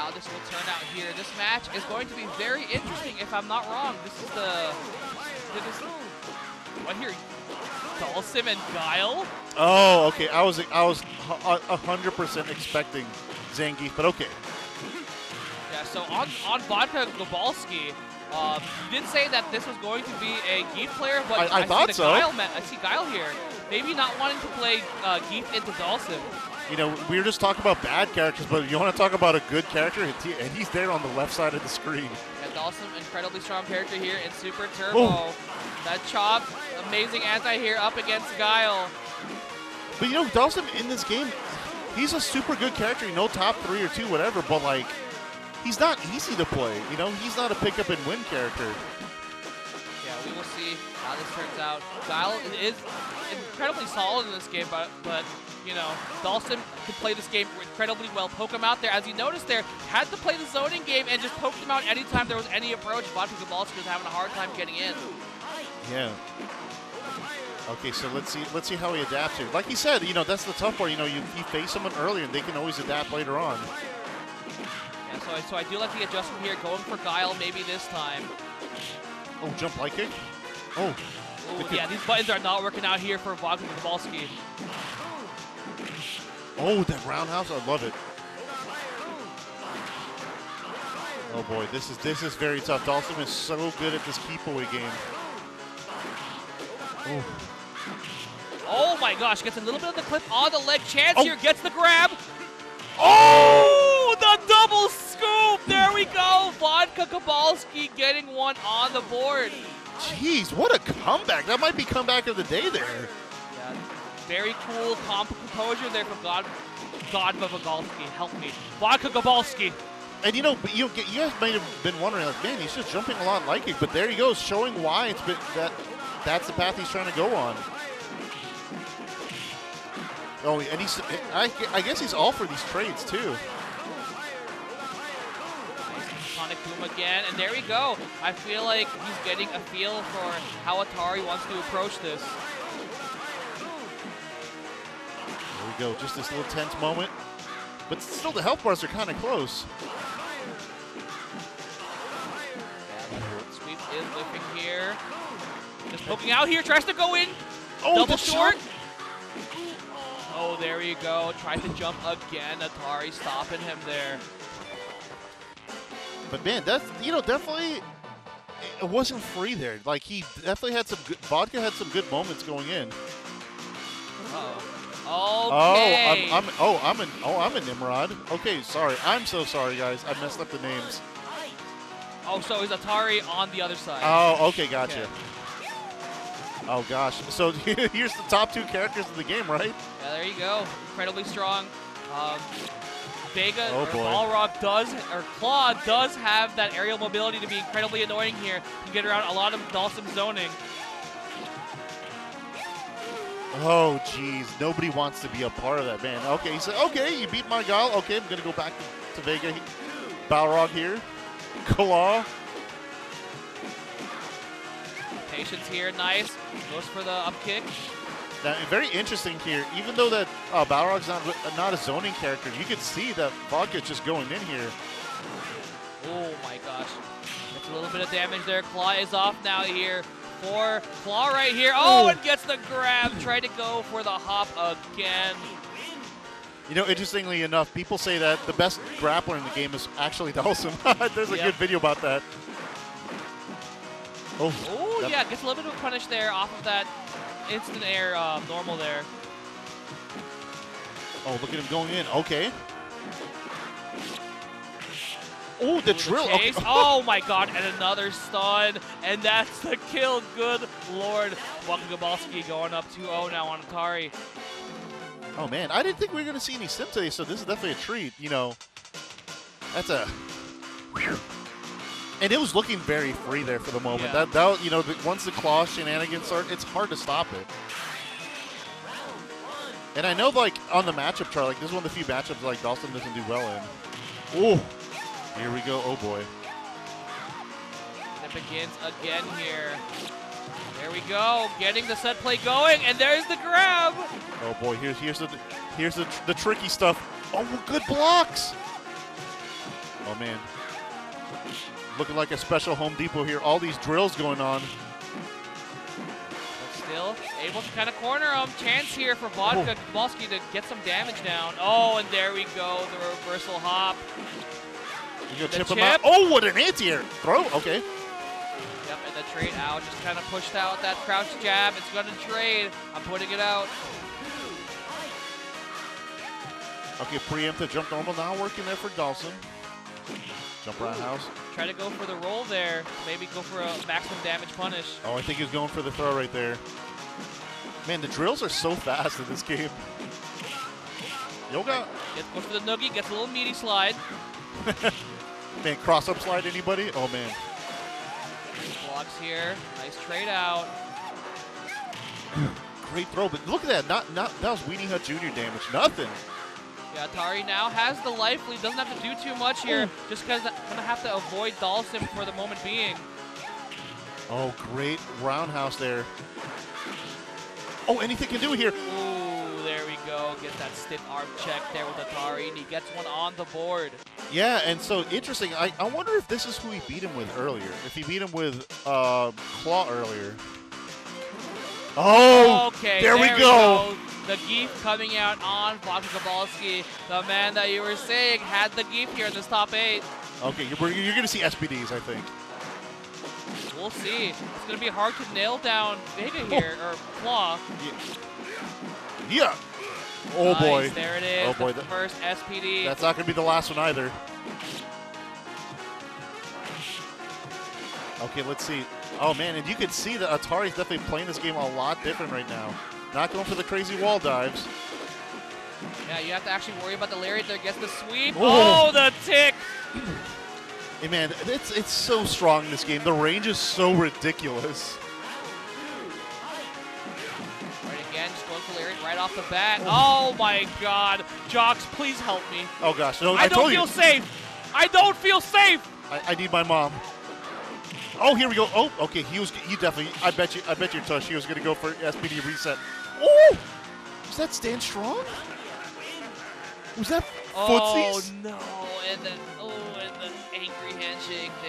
how this will turn out here. This match is going to be very interesting, if I'm not wrong. This is what here? Dhalsim and Guile? Oh, okay. I was 100% expecting Zangief, but okay. Yeah, so on Vodka Gobalsky, did say that this was going to be a Guile player, but I thought see so. I see Guile here. Maybe not wanting to play Guile into Dhalsim. You know, we were just talking about bad characters, but you want to talk about a good character, and he's there on the left side of the screen. And Dhalsim, incredibly strong character here in Super Turbo. Oh. That chop, amazing anti here up against Guile. But you know, Dhalsim in this game, he's a super good character. You know, top three or two, whatever, but like, he's not easy to play, you know? He's not a pick-up-and-win character. Yeah, we will see how this turns out. Guile is incredibly solid in this game, but you know, Dhalsim can play this game incredibly well. Poke him out there. As you noticed there, had to play the zoning game and just poked him out anytime there was any approach. Vodka Gobalsky was having a hard time getting in. Yeah. Okay, so let's see how he adapts here. Like he said, you know, that's the tough part. You know, you face someone earlier, and they can always adapt later on. So I do like the adjustment here, going for Guile maybe this time. Oh, jump light kick? Oh. Ooh, yeah, these buttons are not working out here for Vodka Gobalsky. Oh, that roundhouse, I love it. Oh boy, this is very tough. Dhalsim is so good at this keep away game. Oh my gosh, gets a little bit of the clip on the leg. Chance here, gets the grab. Oh, the double scoop! There we go! Vodka Gobalsky getting one on the board. Jeez, what a comeback. That might be comeback of the day there. Yeah, very cool composure there from Vodka Gobalsky. Help me. Vodka Gobalsky. And you know, you guys might have been wondering, like, man, he's just jumping a lot like it, but there he goes, showing why it's been that's the path he's trying to go on. Oh, and I guess he's all for these trades too. Again, and there we go. I feel like he's getting a feel for how Atari wants to approach this. There we go, just this little tense moment. But still the health bars are kind of close. Yeah, sweep is whipping here. Just poking out here, tries to go in. Oh, double short. Oh, there you go. Tried to jump again. Atari stopping him there. But man, that's, you know, definitely it wasn't free there. Like he definitely had some good, Vodka had some good moments going in. Okay. Oh, I'm a Nimrod. Okay, sorry. I'm so sorry, guys. I messed up the names. Oh, so is Atari on the other side? Oh, okay, gotcha. Okay. Oh gosh. So here's the top two characters of the game, right? Yeah, there you go. Incredibly strong. Vega or Balrog Claw does have that aerial mobility to be incredibly annoying here. You get around a lot of Dhalsim zoning. Oh geez, nobody wants to be a part of that, man. Okay, he said, okay, you beat my Guile. Okay, I'm gonna go back to Vega. Balrog here. Claw. Patience here, nice. Goes for the up kick. Now, very interesting here, even though that Balrog's not a zoning character, you can see that Vodka's just going in here. Oh my gosh. That's a little bit of damage there. Claw is off now here for Claw right here. Oh, and gets the grab. Tried to go for the hop again. You know, interestingly enough, people say that the best grappler in the game is actually Dhalsim. There's a good video about that. Oh yeah, gets a little bit of a punish there off of that instant air normal there. Oh, look at him going in. Okay. Oh, the drill. Okay. Oh my god, and another stun. And that's the kill. Good lord. Vodka Gobalsky going up 2-0 now on Atari. Oh man, I didn't think we were going to see any sim today, so this is definitely a treat. You know, that's a... Whew. And it was looking very free there for the moment. Yeah. That you know, once the Claw shenanigans start, it's hard to stop it. And I know, like, on the matchup chart, like, this is one of the few matchups, like, Dhalsim doesn't do well in. Oh, here we go. Oh, boy. And it begins again here. There we go. Getting the set play going, and there's the grab. Oh, boy. Here's the tricky stuff. Oh, good blocks. man. Looking like a special Home Depot here. All these drills going on. But still able to kind of corner him. Chance here for Vodka Gobalsky to get some damage down. Oh, and there we go. The reversal hop. You gonna chip him out. Oh, what an anti-air throw. Okay. Yep, and the trade out. Just kind of pushed out that crouch jab. It's going to trade. I'm putting it out. Okay, preemptive jump normal now working there for Dhalsim. Jump roundhouse. Try to go for the roll there. Maybe go for a maximum damage punish. Oh, I think he's going for the throw right there. Man, the drills are so fast in this game. Yoga. Goes for the noogie, gets a little meaty slide. Man, cross up slide anybody? Oh, man. Blocks here. Nice trade out. Great throw, but look at that. That was Weenie Hut Jr. damage. Nothing. Yeah, Atari now has the life lead, doesn't have to do too much here, just because I'm going to have to avoid Dhalsim for the moment being. Oh, great roundhouse there. Oh, anything can do here. Ooh, there we go. Get that stiff arm check there with Atari, and he gets one on the board. Yeah, and so interesting. I wonder if this is who he beat him with earlier, if he beat him with Claw earlier. Oh, okay, there we go. The Zangief coming out on Vodka Gobalsky, the man that you were saying had the Zangief here in this top 8. Okay, you're going to see SPDs, I think. We'll see. It's going to be hard to nail down Vega here, or Claw. Yeah. Oh, nice, boy. There it is. Oh, boy. The first SPD. That's not going to be the last one either. Okay, let's see. Oh, man, and you can see that Atari's definitely playing this game a lot different right now. Not going for the crazy wall dives. Yeah, you have to actually worry about the Lariat there. Gets the sweep. Oh, the tick! Hey, man, it's so strong in this game. The range is so ridiculous. Right again, just going for Lariat right off the bat. Oh, my God. Jocks, please help me. Oh, gosh. No, I don't feel safe. I don't feel safe. I need my mom. Oh, here we go. Oh, okay. He definitely. I bet you, Tush. He was going to go for SPD reset. Oh, was that Stan Strong? Was that Footsies? Oh no! And then, oh, and the angry handshake there.